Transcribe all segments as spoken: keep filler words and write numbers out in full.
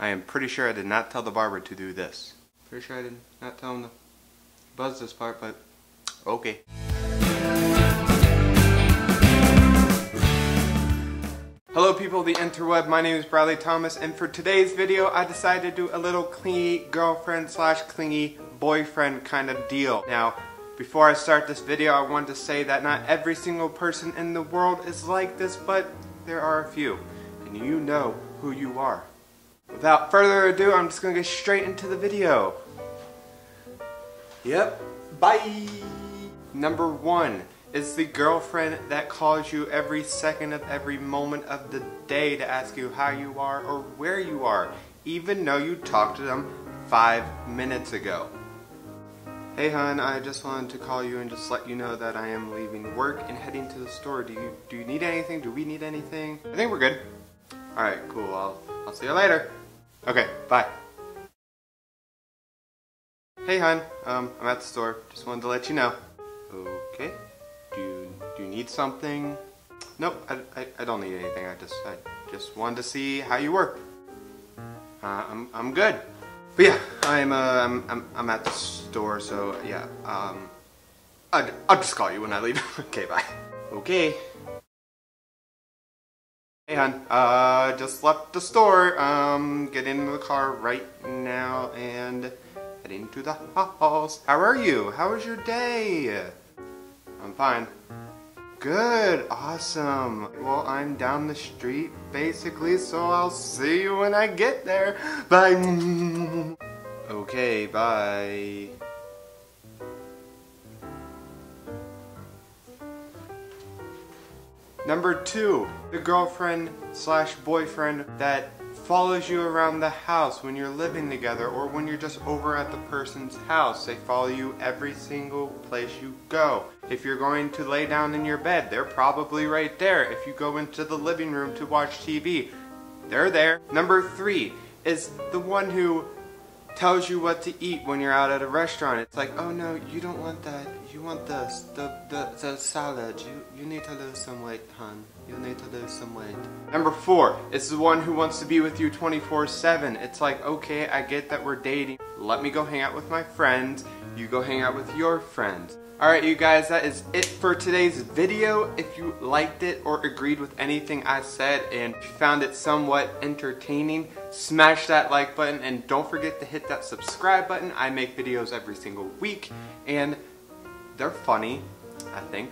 I am pretty sure I did not tell the barber to do this. Pretty sure I did not tell him to buzz this part, but okay. Hello people of the interweb, my name is Bradley Thomas, and for today's video I decided to do a little clingy girlfriend slash clingy boyfriend kind of deal. Now, before I start this video, I want to say that not every single person in the world is like this, but there are a few, and you know who you are. Without further ado, I'm just going to get straight into the video. Yep, bye! Number one is the girlfriend that calls you every second of every moment of the day to ask you how you are or where you are, even though you talked to them five minutes ago. Hey hon, I just wanted to call you and just let you know that I am leaving work and heading to the store. Do you, do you need anything? Do we need anything? I think we're good. Alright, cool. I'll, I'll see you later. Okay, bye. Hey hon, um, I'm at the store. Just wanted to let you know. Okay. Do you, do you need something? Nope, I, I, I don't need anything. I just I just wanted to see how you were. Uh, I'm, I'm good. But yeah, I'm, uh, I'm, I'm, I'm at the store, so yeah, um, I'll, I'll just call you when I leave. Okay, bye. Okay. Hey hon, uh, just left the store, um, getting into the car right now and heading to the house. How are you? How was your day? I'm fine. Good, awesome. Well, I'm down the street, basically, so I'll see you when I get there. Bye. Okay, bye. Number two, the girlfriend slash boyfriend that follows you around the house when you're living together or when you're just over at the person's house. They follow you every single place you go. If you're going to lay down in your bed, they're probably right there. If you go into the living room to watch T V, they're there. Number three is the one who tells you what to eat when you're out at a restaurant. It's like, oh no, you don't want that. You want this, the, the, the salad. You, you need to lose some weight, hon. You need to lose some weight. Number four, it's the one who wants to be with you twenty-four seven. It's like, okay, I get that we're dating. Let me go hang out with my friends. You go hang out with your friends. Alright you guys, that is it for today's video. If you liked it or agreed with anything I said and found it somewhat entertaining, smash that like button and don't forget to hit that subscribe button. I make videos every single week and they're funny, I think.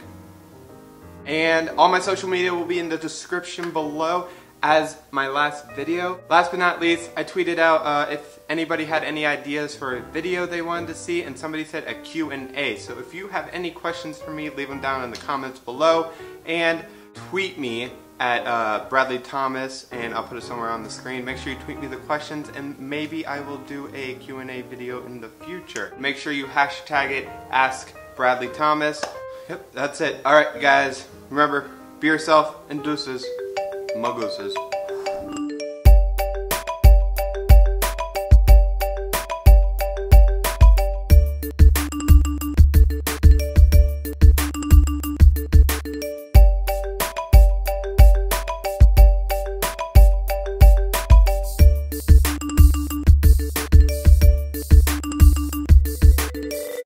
And all my social media will be in the description below as my last video. Last but not least, I tweeted out uh, if anybody had any ideas for a video they wanted to see, and somebody said a Q and A. So if you have any questions for me, leave them down in the comments below, and tweet me at uh, Bradley Thomas, and I'll put it somewhere on the screen. Make sure you tweet me the questions, and maybe I will do a Q and A video in the future. Make sure you hashtag it, Ask Bradley Thomas. Yep, that's it. Alright, guys, remember, be yourself and deuces. Muggles.